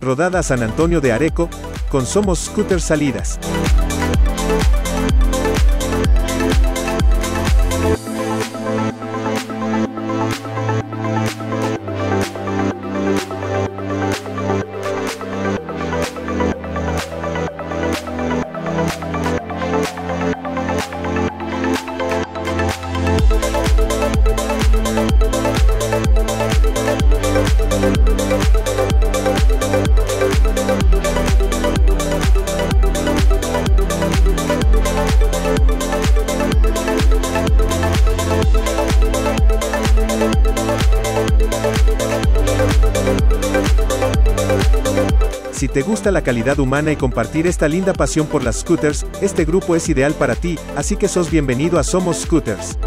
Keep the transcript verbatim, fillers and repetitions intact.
Rodada San Antonio de Areco, con Somos Scooters Salidas. Si te gusta la calidad humana y compartir esta linda pasión por las scooters, este grupo es ideal para ti, así que sos bienvenido a Somos Scooters.